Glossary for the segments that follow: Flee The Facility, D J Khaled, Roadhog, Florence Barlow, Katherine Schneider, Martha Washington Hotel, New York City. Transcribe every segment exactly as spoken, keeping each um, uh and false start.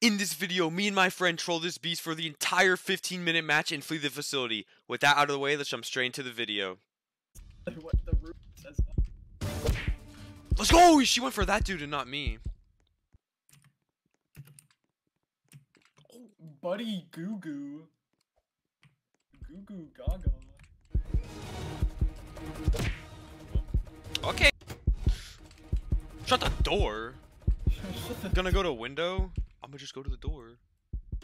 In this video, me and my friend troll this beast for the entire fifteen minute match and Flee the Facility. With that out of the way, let's jump straight into the video. What the roof says. Let's go! She went for that dude and not me. Oh, buddy goo goo. Goo goo gaga. Okay. Shut the door. Shut the Gonna go to window. I'm gonna just go to the door.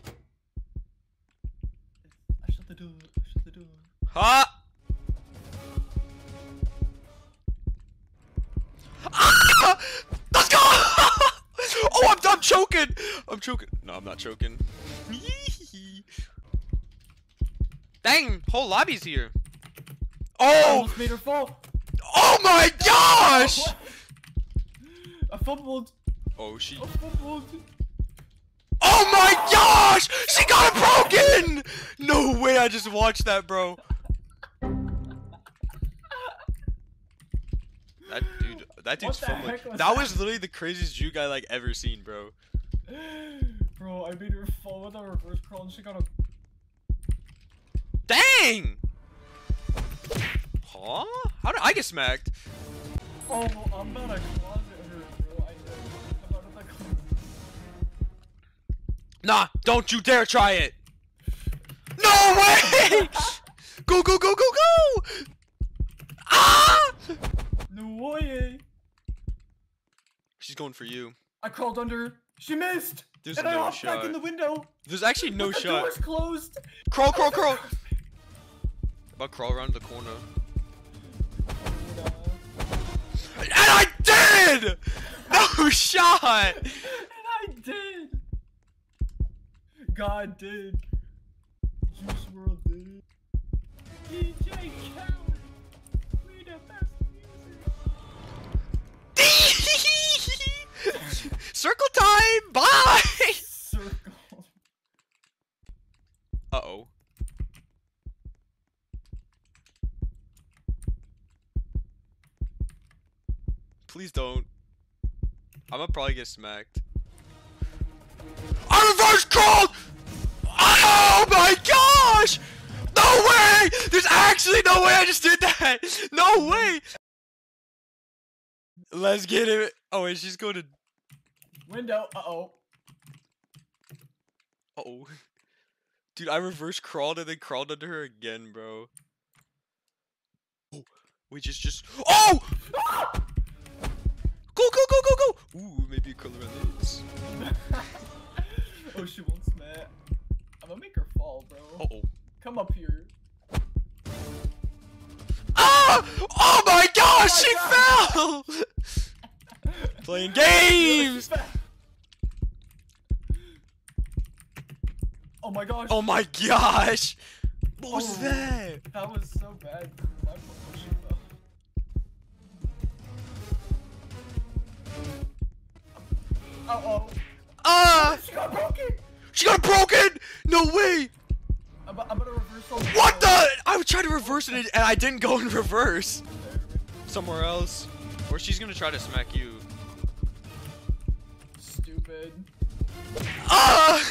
I shut the door. I shut the door. Ha! Ah! Let's go! Oh, I'm, I'm choking! I'm choking. No, I'm not choking. Dang! Whole lobby's here. Oh! I almost made her fall. Oh my gosh! What? I fumbled. Oh, she. I fumbled. Oh my gosh! She got it broken! No way, I just watched that, bro. That dude, that dude's fumbling. That, that was literally the craziest juke I like ever seen, bro. Bro, I made her fall with a reverse crawl and she got a... Dang! Huh? How did I get smacked? Oh, I'm not a closet. Nah, don't you dare try it! No way! Go, go, go, go, go! Ah! No way! She's going for you. I crawled under. She missed. There's and no I hopped shot. Back in the window. There's actually no the shot. The door's closed. Crawl, crawl, crawl. About crawl around the corner. No. And I did! No shot. And I did. God, dude. Juice World, dude. D J Khaled. We the best music. Circle time. Bye. Circle. Uh oh. Please don't. I'm gonna probably get smacked. I reverse crawled! Oh my gosh! No way! There's actually no way I just did that! No way! Let's get it. Oh wait, she's going to... Window, uh-oh. Uh-oh. Dude, I reverse crawled and then crawled under her again, bro. Oh, we just, just... Oh! Ah! Go, go, go, go, go! Ooh, maybe a color on this. Oh, she won't smack. I'm gonna make her fall, bro. Uh-oh. Come up here. Ah! Oh my gosh, oh my she God. Fell! Playing games! Oh my gosh. Oh my gosh! What oh, was that? That was so bad. My Uh-oh. Ah! Uh, she got broken! She got broken! No way! I'm, I'm gonna reverse all What the? I would try to reverse it and I didn't go in reverse. Somewhere else. Or she's gonna try to smack you. Stupid. Ah!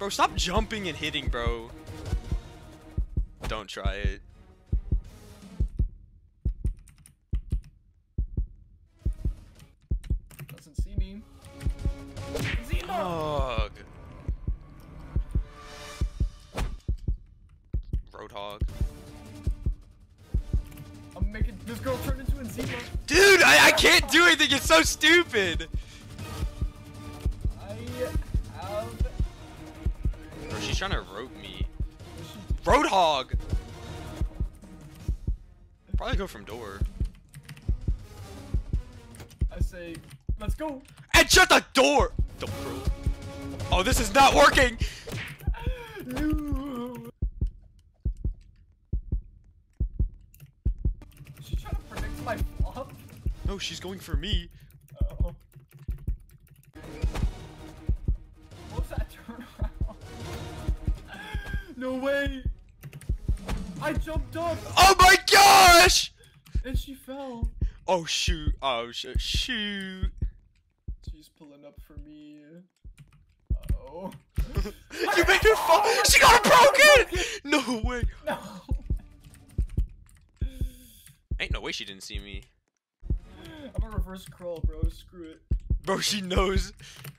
Bro, stop jumping and hitting, bro. Don't try it. Roadhog. Roadhog. I'm making this girl turn into a zebra. Dude, I, I can't do anything. It's so stupid. I have. Bro, she's trying to rope me. Roadhog. Probably go from door. I say, let's go. And shut the door. Don't roll. Oh, this is not working! No. Is she trying to predict my flop? No, she's going for me. Uh-oh. What was that turnaround? No way! I jumped up! Oh my gosh! And she fell. Oh shoot. Oh shoot. Shoot. She's pulling up for me. Oh. You made her fall. She got broken. No way. No. Ain't no way she didn't see me. I'm a reverse crawl, bro. Screw it. Bro, she knows.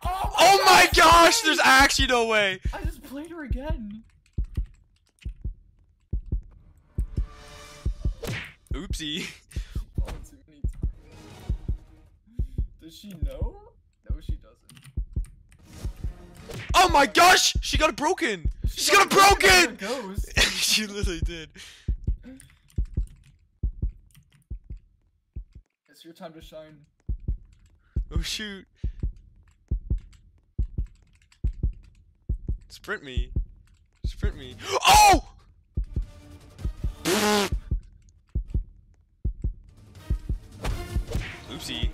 Oh my, oh my gosh, gosh! There's actually no way. I just played her again. Oopsie. Oh, too many times. Does she know? No, she doesn't. Oh my gosh! She got it broken. She, she got, got it broken. Ghost. She literally did. It's your time to shine. Oh shoot. Sprint me. Sprint me. Oh! Oopsie.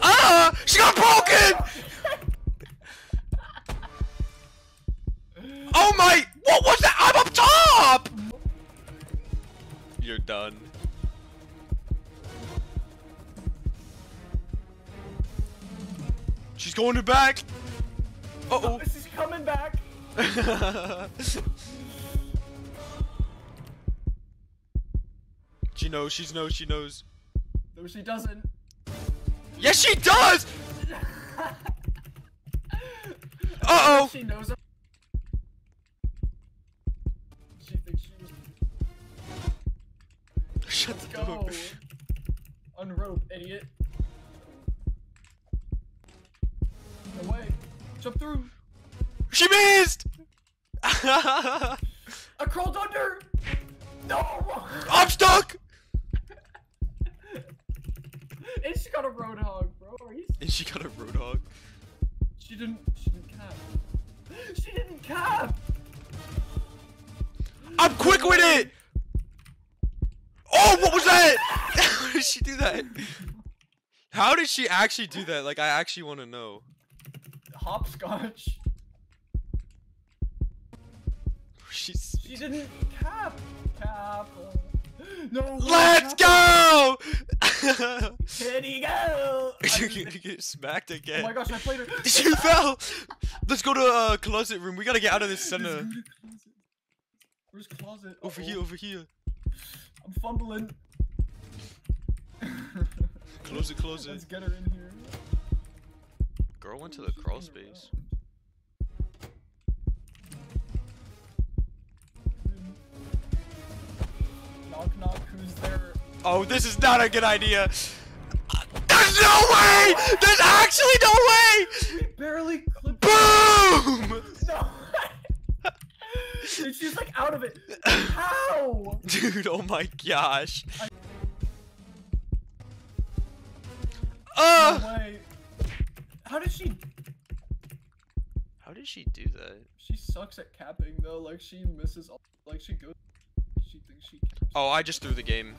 Ah! She got broken! Oh my! What was that? I'm up top! You're done. She's going to back. Uh oh, oh, she's coming back. She knows. She knows. She knows. No, she doesn't. Yes, she does. uh oh. She knows. She thinks she was. Shut the door. Unrope, idiot. Away. Jump through. She missed. I crawled under. No. I'm stuck. And she got a Roadhog, bro. Are you and she got a Roadhog. She didn't. She didn't cap. She didn't cap. I'm quick with it. Oh, what was that? How did she do that? How did she actually do that? Like, I actually want to know. Hopscotch. She's... She didn't cap. Cap. No. Let's go. Here you go. You get, get smacked again. Oh my gosh, I played her. She fell. Let's go to a uh, closet room. We gotta get out of this center. Where's closet? Over uh -oh. here. Over here. I'm fumbling. Close it. Close it. Let's get her in here. Girl went to the crawl space. Knock knock, who's there? Oh, this is not a good idea. There's no way! There's actually no way! We barely clipped. Boom! No. Dude, she's like out of it. How? Dude, oh my gosh. I uh no way. How did she? How did she do that? She sucks at capping though. Like she misses. All... Like she goes. She thinks she. Caps. Oh, I just threw the game.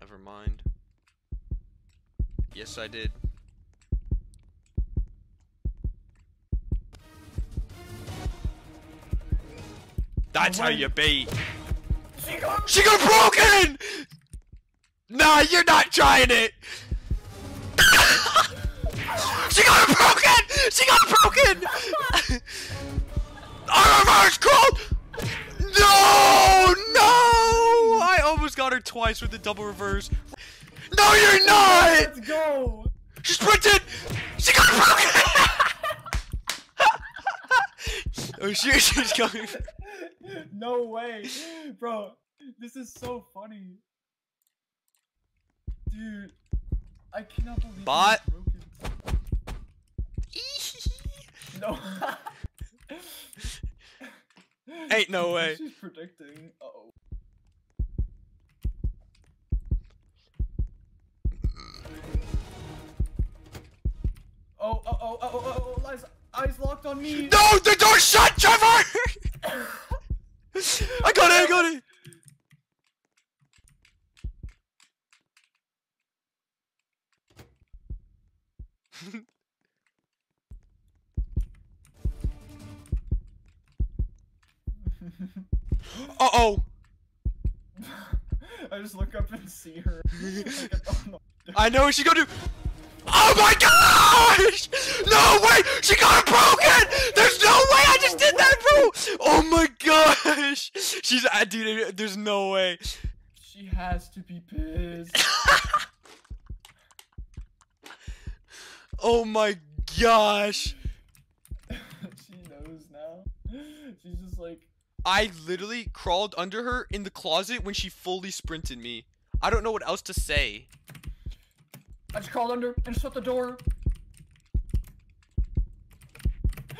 Never mind. Yes, I did. That's how you beat. She got. She got broken. Nah, you're not trying it. She got it broken! She got it broken! I reverse crawled! No! No! I almost got her twice with the double reverse. No, you're not! Let's go! She sprinted! She got it broken! Oh, she, she's going. No way. Bro, this is so funny. Dude, I cannot believe Bot. It's broken. No. Ain't no way. She's predicting. Uh oh. Oh, oh, oh, oh, oh, oh, eyes, eyes locked on me. No, the door shut, Trevor! I got it, I got it. Uh oh! I just look up and see her. Like, oh, no. I know what she's gonna do. Oh my gosh! No way! She got it broken! There's no way I just did that, bro! Oh my gosh! She's, I, dude, there's no way. She has to be pissed. Oh my gosh. She knows now. She's just like... I literally crawled under her in the closet when she fully sprinted me. I don't know what else to say. I just crawled under and shut the door.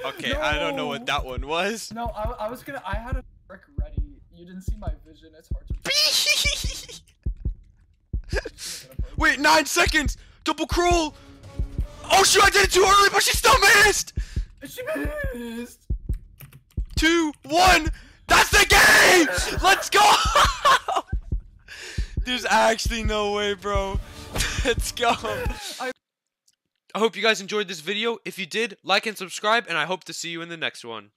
Okay, no. I don't know what that one was. No, I, I was gonna... I had a trick ready. You didn't see my vision. It's hard to... Wait, nine seconds! Double crawl! Oh shoot, I did it too early, but she still missed! She missed! Two, one! That's the game! Let's go! There's actually no way, bro. Let's go. I hope you guys enjoyed this video. If you did, like and subscribe, and I hope to see you in the next one.